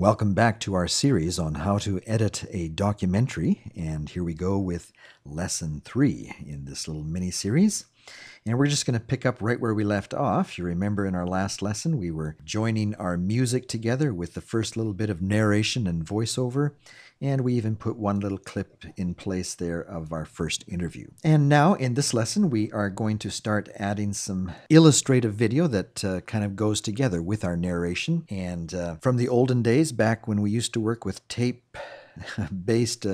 Welcome back to our series on how to edit a documentary, and here we go with lesson 3 in this little mini-series. And we're just going to pick up right where we left off. You remember in our last lesson we were joining our music together with the first little bit of narration and voiceover, and we even put one little clip in place there of our first interview. And now in this lesson we are going to start adding some illustrative video that kind of goes together with our narration. And from the olden days, back when we used to work with tape-based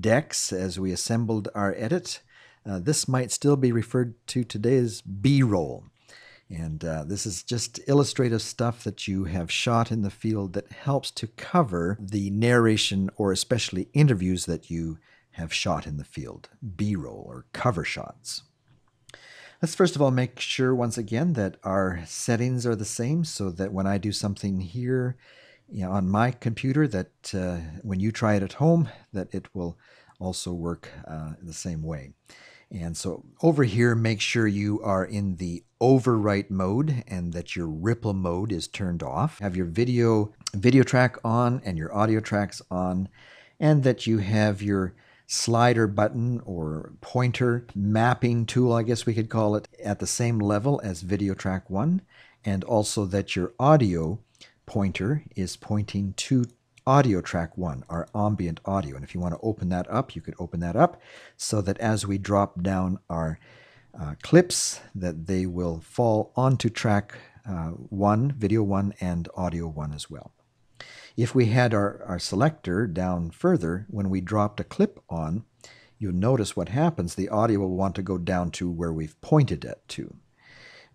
decks as we assembled our edit, this might still be referred to today as B-roll. And this is just illustrative stuff that you have shot in the field that helps to cover the narration or especially interviews that you have shot in the field. B-roll or cover shots. Let's first of all make sure once again that our settings are the same so that when I do something here on my computer that when you try it at home that it will also work the same way. And so over here, make sure you are in the overwrite mode and that your ripple mode is turned off. Have your video track on and your audio tracks on, and that you have your slider button or pointer mapping tool, I guess we could call it, at the same level as video track 1, and also that your audio pointer is pointing to audio track 1, our ambient audio. And if you want to open that up, you could open that up so that as we drop down our clips that they will fall onto track 1, video 1 and audio 1 as well. If we had our selector down further, when we dropped a clip on, you'll notice what happens. The audio will want to go down to where we've pointed it to.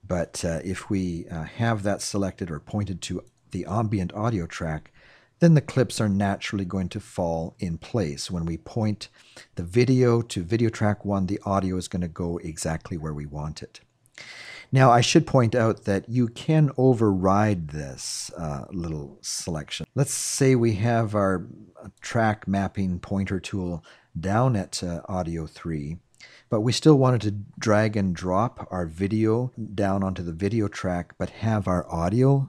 But if we have that selected or pointed to the ambient audio track, then the clips are naturally going to fall in place. When we point the video to video track 1, the audio is going to go exactly where we want it. Now I should point out that you can override this little selection. Let's say we have our track mapping pointer tool down at audio 3, but we still wanted to drag and drop our video down onto the video track, but have our audio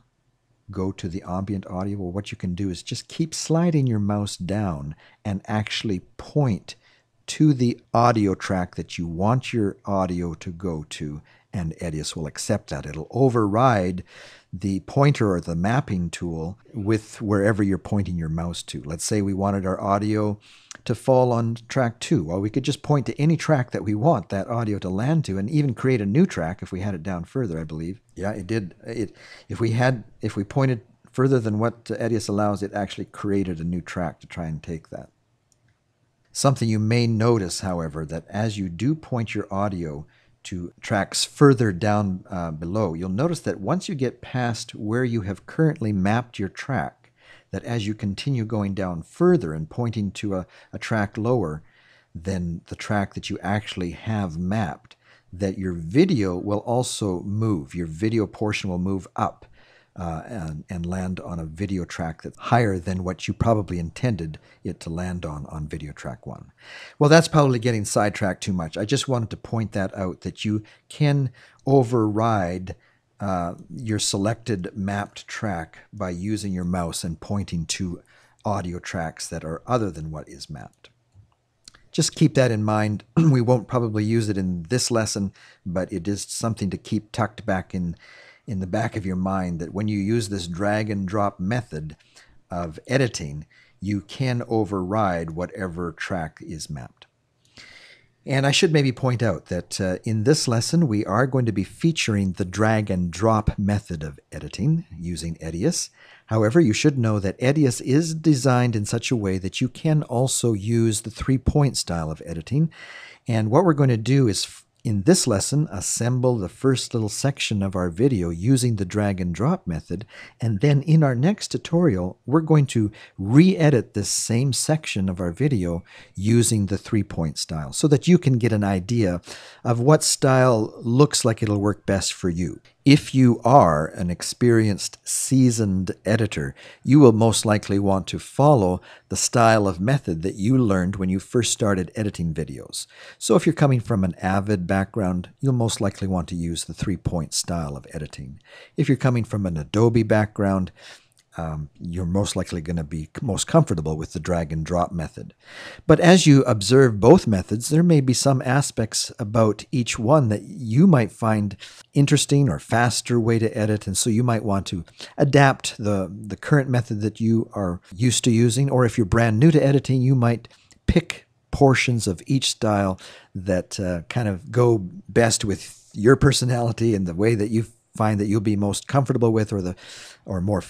go to the ambient audio. Well, what you can do is just keep sliding your mouse down and actually point to the audio track that you want your audio to go to, and EDIUS will accept that. It'll override the pointer or the mapping tool with wherever you're pointing your mouse to. Let's say we wanted our audio to fall on track 2. Well, we could just point to any track that we want that audio to land to, and even create a new track if we had it down further, I believe. Yeah, it did. If we pointed further than what EDIUS allows, it actually created a new track to try and take that. Something you may notice, however, that as you do point your audio to tracks further down below, you'll notice that once you get past where you have currently mapped your track, that as you continue going down further and pointing to a track lower than the track that you actually have mapped, that your video will also move. Your video portion will move up and land on a video track that's higher than what you probably intended it to land on video track 1. Well, that's probably getting sidetracked too much. I just wanted to point that out, that you can override your selected mapped track by using your mouse and pointing to audio tracks that are other than what is mapped. Just keep that in mind. We won't probably use it in this lesson, but it is something to keep tucked back in the back of your mind, that when you use this drag and drop method of editing, you can override whatever track is mapped. And I should maybe point out that in this lesson we are going to be featuring the drag and drop method of editing using EDIUS. However, you should know that EDIUS is designed in such a way that you can also use the three-point style of editing. And what we're going to do is in this lesson, assemble the first little section of our video using the drag and drop method, and then in our next tutorial, we're going to re-edit this same section of our video using the three-point style so that you can get an idea of what style looks like it'll work best for you. If you are an experienced, seasoned editor, you will most likely want to follow the style of method that you learned when you first started editing videos. So if you're coming from an Avid background, you'll most likely want to use the three-point style of editing. If you're coming from an Adobe background, you're most likely going to be most comfortable with the drag and drop method. But as you observe both methods, there may be some aspects about each one that you might find interesting or faster way to edit. And so you might want to adapt the current method that you are used to using. Or if you're brand new to editing, you might pick portions of each style that kind of go best with your personality and the way that you find that you'll be most comfortable with, or more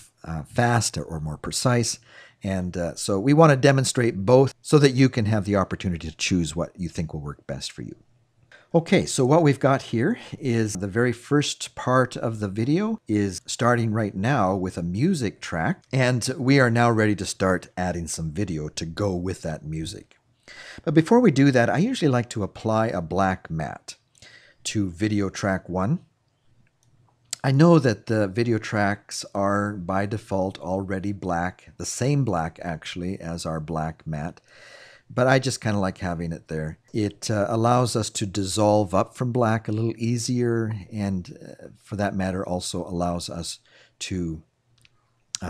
fast or more precise. And so we want to demonstrate both so that you can have the opportunity to choose what you think will work best for you. Okay, so what we've got here is the very first part of the video is starting right now with a music track, and we are now ready to start adding some video to go with that music. But before we do that, I usually like to apply a black matte to video track 1. I know that the video tracks are by default already black, the same black actually as our black matte, but I just kind of like having it there. It allows us to dissolve up from black a little easier, and for that matter also allows us to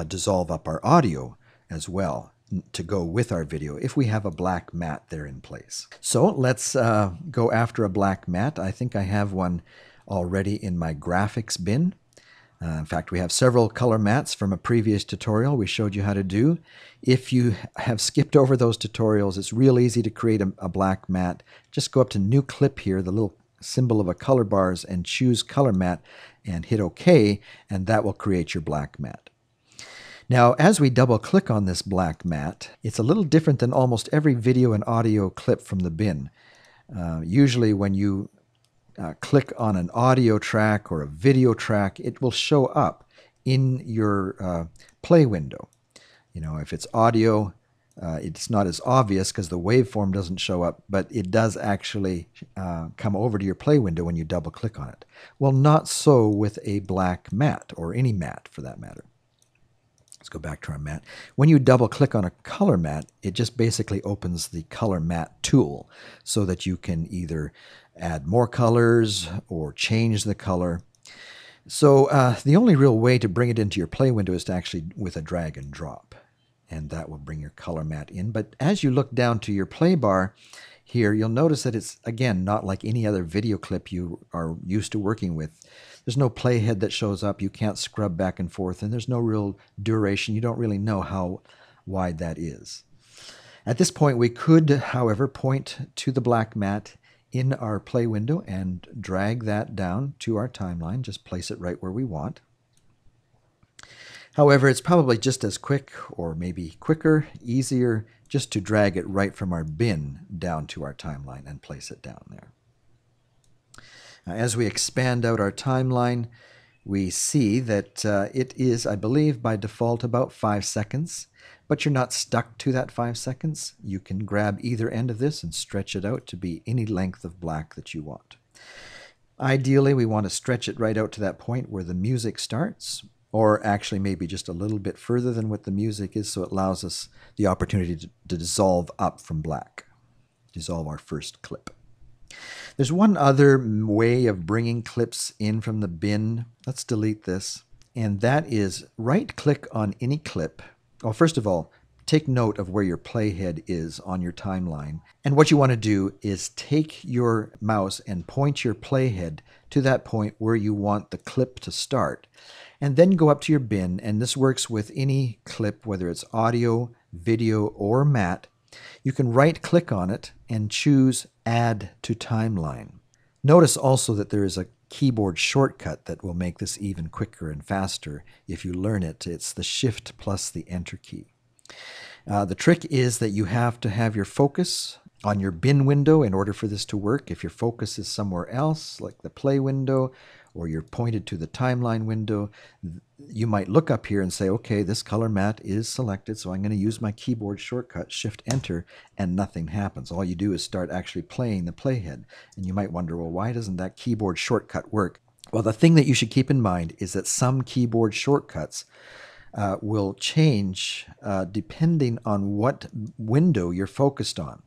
dissolve up our audio as well to go with our video if we have a black matte there in place. So let's go after a black matte. I think I have one already in my graphics bin. In fact, we have several color mats from a previous tutorial we showed you how to do. If you have skipped over those tutorials, it's real easy to create a black mat. Just go up to New Clip here, the little symbol of a color bars, and choose Color Mat and hit OK, and that will create your black mat. Now, as we double click on this black mat, it's a little different than almost every video and audio clip from the bin. Usually when you click on an audio track or a video track, it will show up in your play window. You know, if it's audio, it's not as obvious because the waveform doesn't show up, but it does actually come over to your play window when you double click on it. Well, not so with a black matte, or any matte for that matter. Let's go back to our matte. When you double click on a color matte, it just basically opens the color matte tool so that you can either add more colors or change the color. So the only real way to bring it into your play window is to actually with a drag and drop, and that will bring your color matte in. But as you look down to your play bar here, you'll notice that it's, again, not like any other video clip you are used to working with. There's no playhead that shows up. You can't scrub back and forth, and there's no real duration. You don't really know how wide that is. At this point, we could, however, point to the black mat in our play window and drag that down to our timeline. Just place it right where we want. However, it's probably just as quick, or maybe quicker, easier, just to drag it right from our bin down to our timeline and place it down there. Now, as we expand out our timeline, we see that it is, I believe, by default about 5 seconds, but you're not stuck to that 5 seconds. You can grab either end of this and stretch it out to be any length of black that you want. Ideally, we want to stretch it right out to that point where the music starts, or actually maybe just a little bit further than what the music is, so it allows us the opportunity to dissolve up from black, dissolve our first clip. There's one other way of bringing clips in from the bin. Let's delete this. And that is right-click on any clip. Well, first of all, take note of where your playhead is on your timeline. And what you want to do is take your mouse and point your playhead to that point where you want the clip to start. And then go up to your bin, and this works with any clip, whether it's audio, video, or matte. You can right-click on it and choose Add to Timeline. Notice also that there is a keyboard shortcut that will make this even quicker and faster if you learn it. It's the Shift plus the Enter key. The trick is that you have to have your focus on your bin window in order for this to work. If your focus is somewhere else, like the play window, or you're pointed to the timeline window, you might look up here and say, okay, this color matte is selected, so I'm going to use my keyboard shortcut, Shift-Enter, and nothing happens. All you do is start actually playing the playhead. And you might wonder, well, why doesn't that keyboard shortcut work? Well, the thing that you should keep in mind is that some keyboard shortcuts will change depending on what window you're focused on.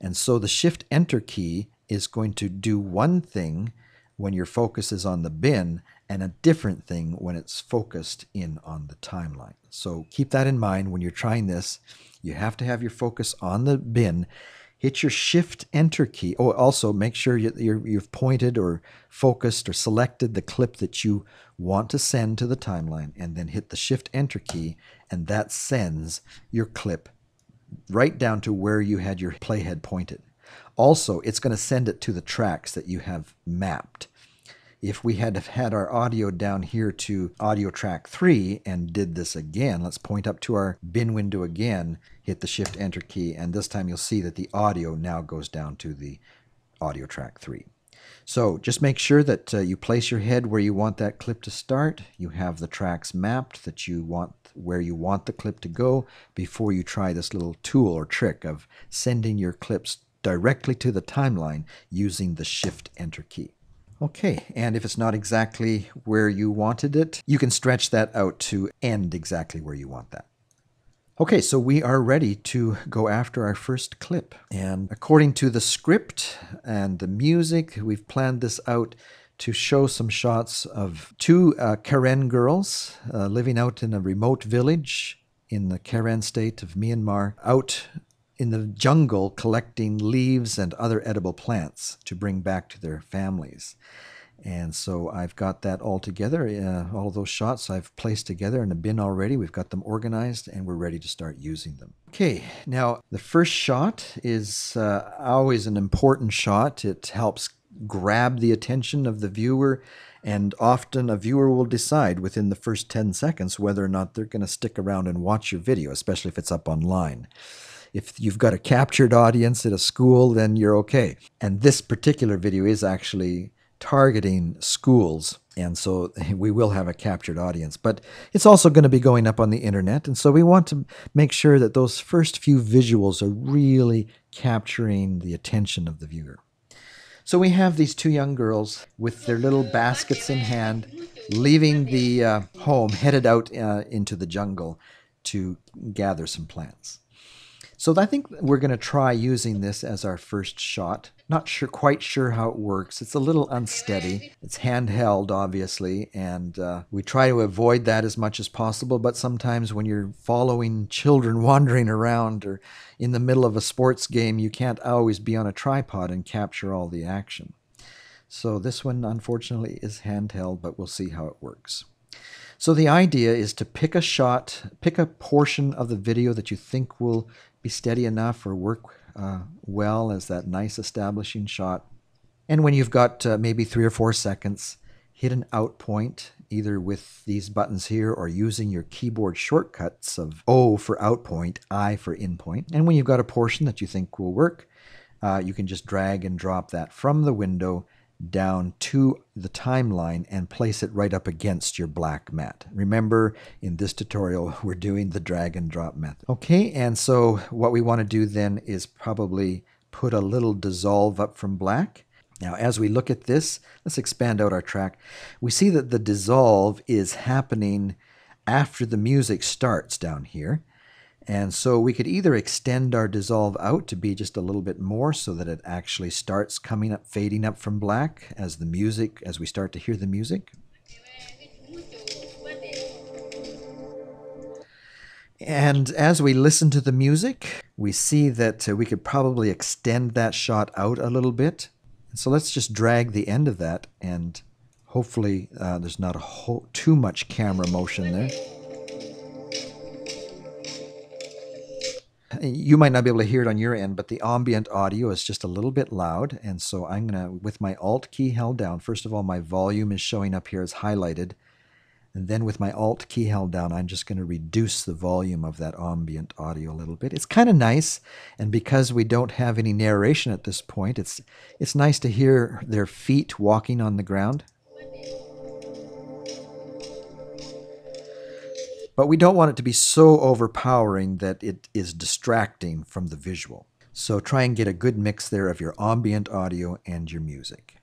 And so the Shift-Enter key is going to do one thing when your focus is on the bin, and a different thing when it's focused in on the timeline. So keep that in mind when you're trying this. You have to have your focus on the bin. Hit your Shift-Enter key. Oh, also make sure you've pointed or focused or selected the clip that you want to send to the timeline, and then hit the Shift-Enter key, and that sends your clip right down to where you had your playhead pointed. Also, it's going to send it to the tracks that you have mapped. If we had had our audio down here to audio track 3 and did this again, let's point up to our bin window again, hit the Shift-Enter key, and this time you'll see that the audio now goes down to the audio track 3. So just make sure that you place your head where you want that clip to start. You have the tracks mapped that you want, where you want the clip to go, before you try this little tool or trick of sending your clips directly to the timeline using the Shift-Enter key. Okay, and if it's not exactly where you wanted it, you can stretch that out to end exactly where you want that. Okay, so we are ready to go after our first clip. And according to the script and the music, we've planned this out to show some shots of two Karen girls living out in a remote village in the Karen state of Myanmar, out in the jungle collecting leaves and other edible plants to bring back to their families. And so I've got that all together. All of those shots I've placed together in a bin already. We've got them organized and we're ready to start using them. Okay, now the first shot is always an important shot. It helps grab the attention of the viewer, and often a viewer will decide within the first 10 seconds whether or not they're going to stick around and watch your video, especially if it's up online. If you've got a captured audience at a school, then you're okay. And this particular video is actually targeting schools, and so we will have a captured audience. But it's also going to be going up on the internet, and so we want to make sure that those first few visuals are really capturing the attention of the viewer. So we have these two young girls with their little baskets in hand, leaving the home, headed out into the jungle to gather some plants. So I think we're going to try using this as our first shot. Not quite sure how it works. It's a little unsteady. It's handheld, obviously, and we try to avoid that as much as possible. But sometimes when you're following children wandering around or in the middle of a sports game, you can't always be on a tripod and capture all the action. So this one, unfortunately, is handheld, but we'll see how it works. So the idea is to pick a shot, pick a portion of the video that you think will be steady enough or work well as that nice establishing shot. And when you've got maybe 3 or 4 seconds, hit an out point, either with these buttons here or using your keyboard shortcuts of O for out point, I for in point. And when you've got a portion that you think will work, you can just drag and drop that from the window down to the timeline and place it right up against your black mat. Remember, in this tutorial, we're doing the drag and drop method. Okay, and so what we want to do then is probably put a little dissolve up from black. Now, as we look at this, let's expand out our track. We see that the dissolve is happening after the music starts down here. And so we could either extend our dissolve out to be just a little bit more so that it actually starts coming up, fading up from black as the music, as we start to hear the music. And as we listen to the music, we see that we could probably extend that shot out a little bit. So let's just drag the end of that, and hopefully there's not too much camera motion there. You might not be able to hear it on your end, but the ambient audio is just a little bit loud. And so I'm going to, with my Alt key held down, first of all, my volume is showing up here as highlighted. And then with my Alt key held down, I'm just going to reduce the volume of that ambient audio a little bit. It's kind of nice. And because we don't have any narration at this point, it's nice to hear their feet walking on the ground. But we don't want it to be so overpowering that it is distracting from the visual. So try and get a good mix there of your ambient audio and your music.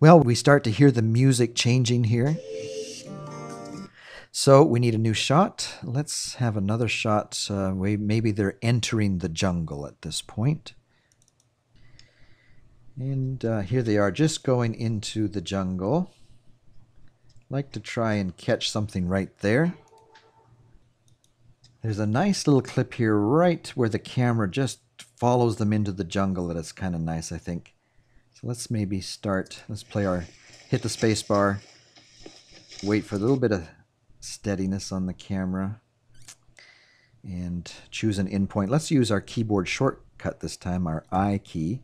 Well, we start to hear the music changing here. So we need a new shot. Let's have another shot. Maybe they're entering the jungle at this point. And here they are just going into the jungle. Like to try and catch something right there. There's a nice little clip here right where the camera just follows them into the jungle. That is kind of nice, I think. So let's maybe start. Let's hit the space bar. Wait for a little bit of steadiness on the camera. And choose an endpoint. Let's use our keyboard shortcut this time, our I key.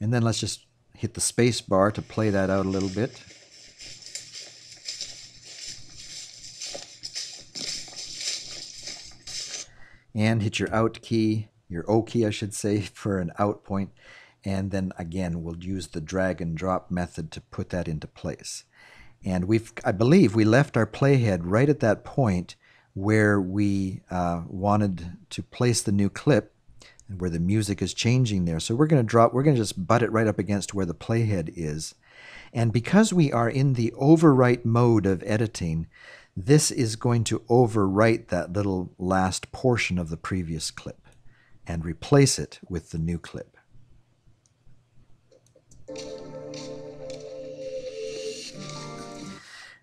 And then let's just hit the space bar to play that out a little bit. And hit your out key, your O key I should say, for an out point. And then again, we'll use the drag and drop method to put that into place. And I believe we left our playhead right at that point where we wanted to place the new clip and where the music is changing there. So we're gonna just butt it right up against where the playhead is. And because we are in the overwrite mode of editing, this is going to overwrite that little last portion of the previous clip and replace it with the new clip.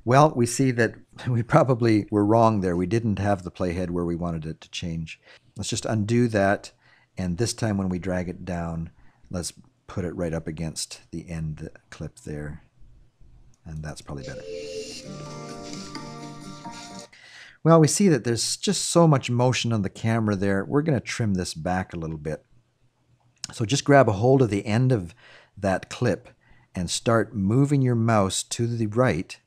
Well, we see that we probably were wrong there. We didn't have the playhead where we wanted it to change. Let's just undo that, and this time when we drag it down, let's put it right up against the end clip there, and that's probably better. Well, we see that there's just so much motion on the camera there. We're going to trim this back a little bit. So just grab a hold of the end of that clip and start moving your mouse to the right,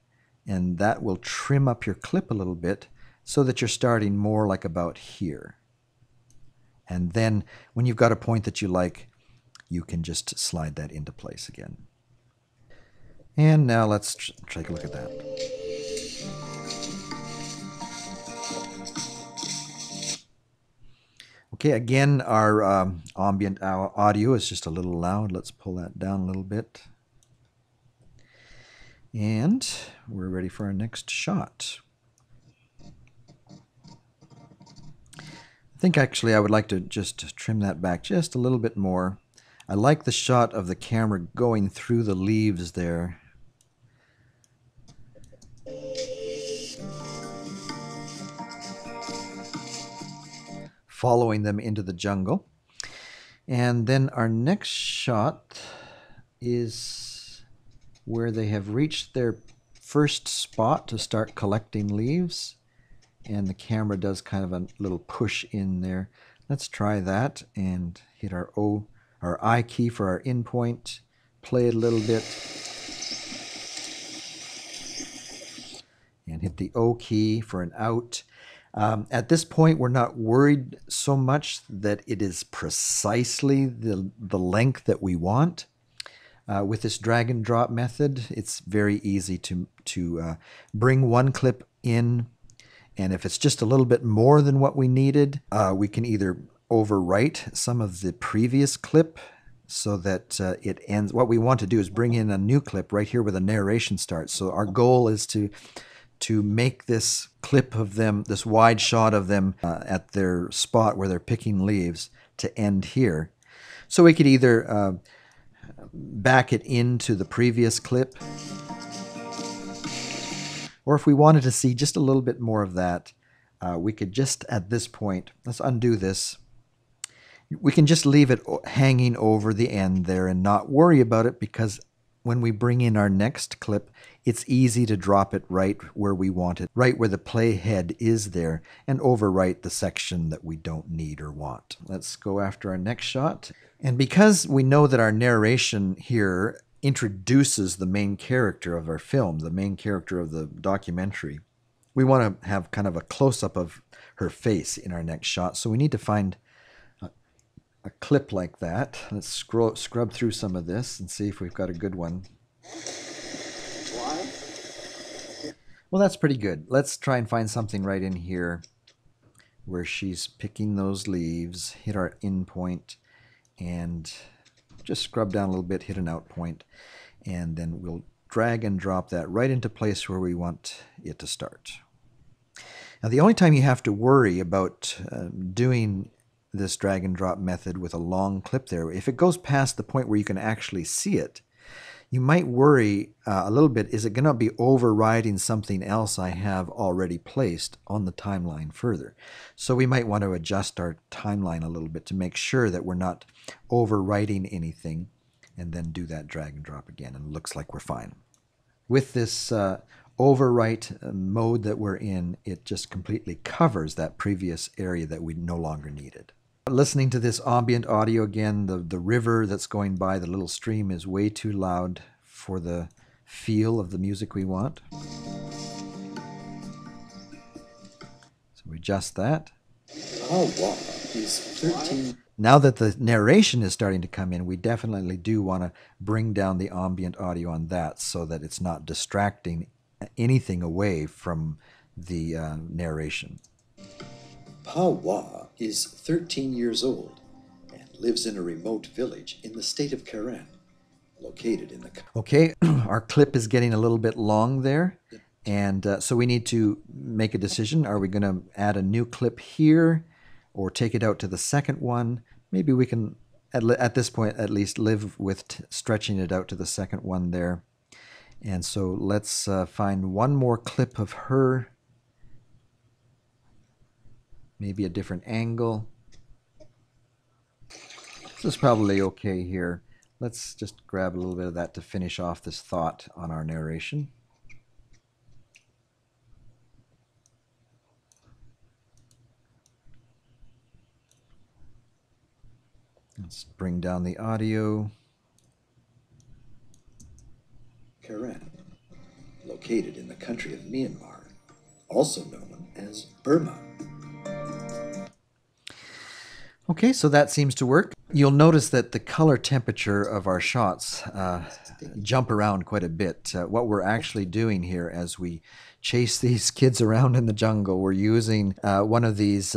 and that will trim up your clip a little bit so that you're starting more like about here. And then when you've got a point that you like, you can just slide that into place again. And now let's take a look at that. Okay, again, our ambient audio is just a little loud. Let's pull that down a little bit. And we're ready for our next shot. I think actually I would like to just trim that back just a little bit more. I like the shot of the camera going through the leaves there. Following them into the jungle. And then our next shot is where they have reached their first spot to start collecting leaves, and the camera does kind of a little push in there. Let's try that and hit our I key for our endpoint, play it a little bit, and hit the O key for an out. At this point, we're not worried so much that it is precisely the length that we want. With this drag and drop method, it's very easy to bring one clip in, and if it's just a little bit more than what we needed, we can either overwrite some of the previous clip so that it ends. What we want to do is bring in a new clip right here where the narration starts. So our goal is to make this clip of them, this wide shot of them at their spot where they're picking leaves, to end here. So we could either back it into the previous clip, or if we wanted to see just a little bit more of that, we could just at this point, let's undo this, we can just leave it hanging over the end there and not worry about it, because when we bring in our next clip, it's easy to drop it right where we want it, right where the playhead is there, and overwrite the section that we don't need or want. Let's go after our next shot. And because we know that our narration here introduces the main character of our film, the main character of the documentary, we want to have kind of a close-up of her face in our next shot. So we need to find a clip like that. Let's scrub through some of this and see if we've got a good one. Well, that's pretty good. Let's try and find something right in here where she's picking those leaves. Hit our in point and just scrub down a little bit, hit an out point, and then we'll drag and drop that right into place where we want it to start. Now, the only time you have to worry about doing this drag and drop method with a long clip there, if it goes past the point where you can actually see it, you might worry a little bit, is it going to be overriding something else I have already placed on the timeline further? So we might want to adjust our timeline a little bit to make sure that we're not overwriting anything, and then do that drag and drop again, and it looks like we're fine. With this overwrite mode that we're in, it just completely covers that previous area that we no longer needed. Listening to this ambient audio again, the river that's going by, the little stream, is way too loud for the feel of the music we want. So we adjust that. Oh, wow. He's 13. Now that the narration is starting to come in, we definitely do want to bring down the ambient audio on that so that it's not distracting anything away from the narration. Powah is 13 years old and lives in a remote village in the state of Karen, located in the... Okay, our clip is getting a little bit long there, and so we need to make a decision. Are we going to add a new clip here or take it out to the second one? Maybe we can, at this point at least, live with stretching it out to the second one there. And so let's find one more clip of her. Maybe a different angle. This is probably okay here. Let's just grab a little bit of that to finish off this thought on our narration. Let's bring down the audio. Karen, located in the country of Myanmar, also known as Burma. Okay, so that seems to work. You'll notice that the color temperature of our shots jump around quite a bit. What we're actually doing here as we chase these kids around in the jungle, we're using one of these,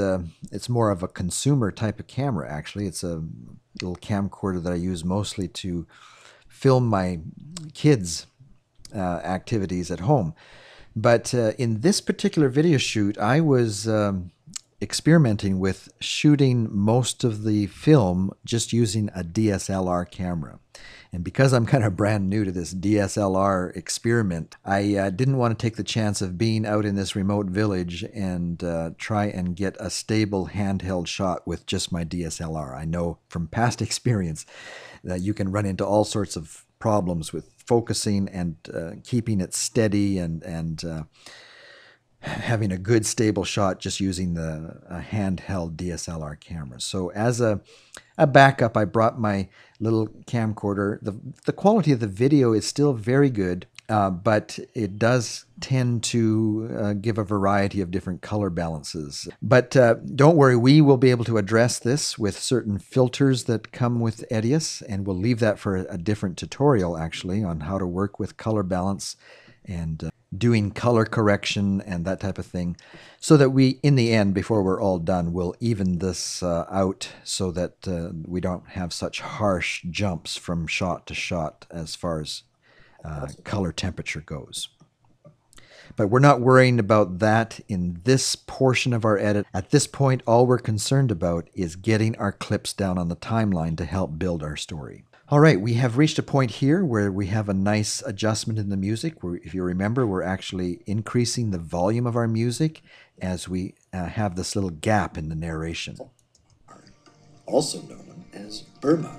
it's more of a consumer type of camera actually. It's a little camcorder that I use mostly to film my kids' activities at home. But in this particular video shoot, I was experimenting with shooting most of the film just using a DSLR camera. And because I'm kind of brand new to this DSLR experiment, I didn't want to take the chance of being out in this remote village and try and get a stable handheld shot with just my DSLR. I know from past experience that you can run into all sorts of problems with focusing and keeping it steady and having a good stable shot just using the handheld DSLR camera. So as a backup, I brought my little camcorder. The quality of the video is still very good, but it does tend to give a variety of different color balances. But don't worry, we will be able to address this with certain filters that come with EDIUS, and we'll leave that for a different tutorial actually on how to work with color balance and doing color correction and that type of thing, so that we, in the end, before we're all done, we'll even this out so that we don't have such harsh jumps from shot to shot as far as color temperature goes. But we're not worrying about that in this portion of our edit. At this point, all we're concerned about is getting our clips down on the timeline to help build our story. All right, we have reached a point here where we have a nice adjustment in the music. If you remember, we're actually increasing the volume of our music as we have this little gap in the narration. Also known as Burma.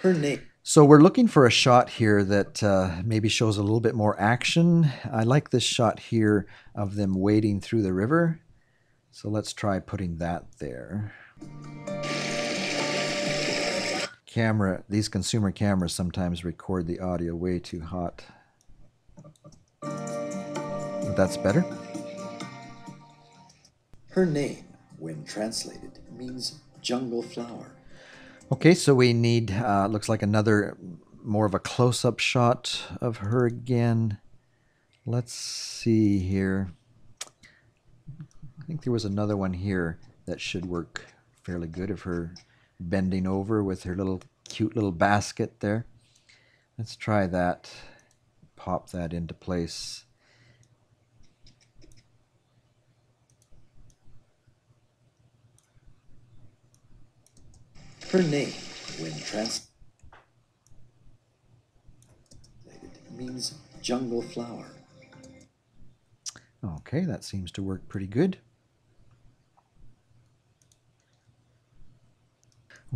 Her name. So we're looking for a shot here that maybe shows a little bit more action. I like this shot here of them wading through the river. So let's try putting that there. Camera, these consumer cameras sometimes record the audio way too hot. But that's better. Her name, when translated, means jungle flower. Okay, so we need, looks like another, more of a close-up shot of her again. Let's see here. I think there was another one here that should work fairly good of her bending over with her little cute little basket there. Let's try that. Pop that into place. her name when translated means jungle flower. Okay, that seems to work pretty good.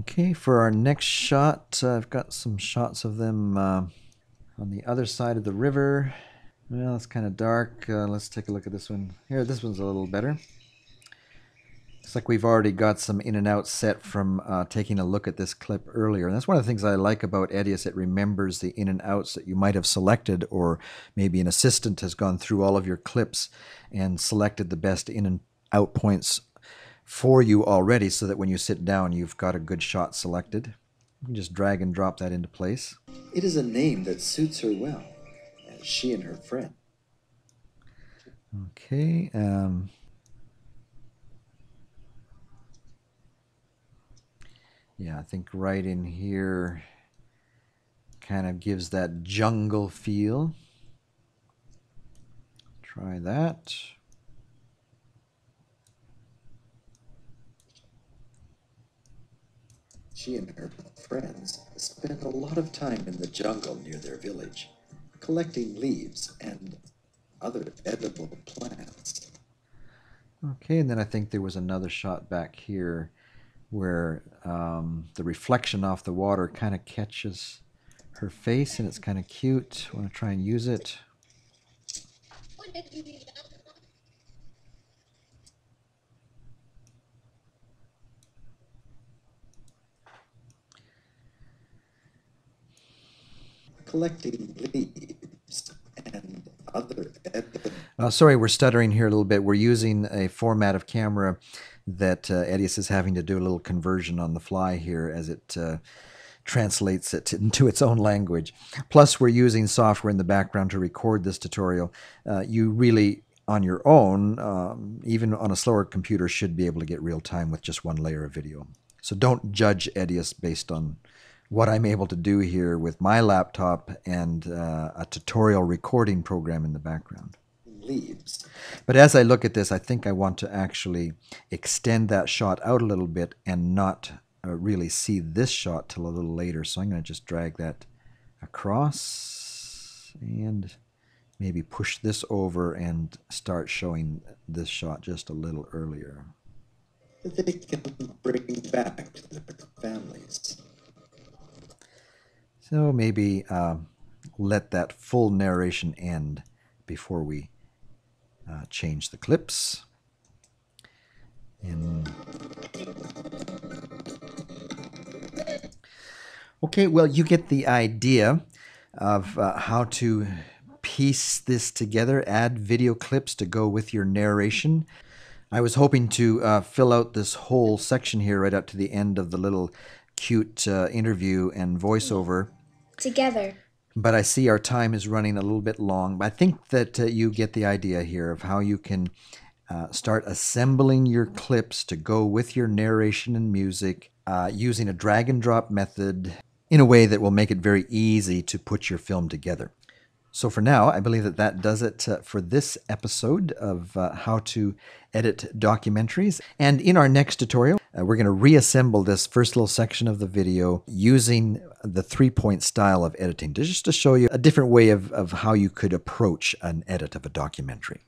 Okay, for our next shot, I've got some shots of them on the other side of the river. Well, it's kind of dark. Let's take a look at this one. Here, this one's a little better. It's like we've already got some in and out set from taking a look at this clip earlier. And that's one of the things I like about EDIUS. It remembers the in and outs that you might have selected, or maybe an assistant has gone through all of your clips and selected the best in and out points for you already, so that when you sit down you've got a good shot selected. You can just drag and drop that into place. It is a name that suits her well, as she and her friend. Okay. Yeah, I think right in here kind of gives that jungle feel. Try that. She and her friends spent a lot of time in the jungle near their village, collecting leaves and other edible plants. Okay, and then I think there was another shot back here where the reflection off the water kind of catches her face, and it's kind of cute. I want to try and use it. Collecting leaves and other... sorry, we're stuttering here a little bit. We're using a format of camera that EDIUS is having to do a little conversion on the fly here as it translates it into its own language. Plus, we're using software in the background to record this tutorial. You really, on your own, even on a slower computer, should be able to get real time with just one layer of video. So don't judge EDIUS based on what I'm able to do here with my laptop and a tutorial recording program in the background. Leaves. But as I look at this, I think I want to actually extend that shot out a little bit and not really see this shot till a little later. So I'm going to just drag that across and maybe push this over and start showing this shot just a little earlier. They can bring back the families. So maybe let that full narration end before we change the clips. And okay, well, you get the idea of how to piece this together, add video clips to go with your narration. I was hoping to fill out this whole section here right up to the end of the little cute interview and voiceover together. But I see our time is running a little bit long. But I think that you get the idea here of how you can start assembling your clips to go with your narration and music using a drag and drop method in a way that will make it very easy to put your film together. So for now, I believe that that does it for this episode of how to edit documentaries. And in our next tutorial, we're going to reassemble this first little section of the video using the three-point style of editing, just to show you a different way of how you could approach an edit of a documentary.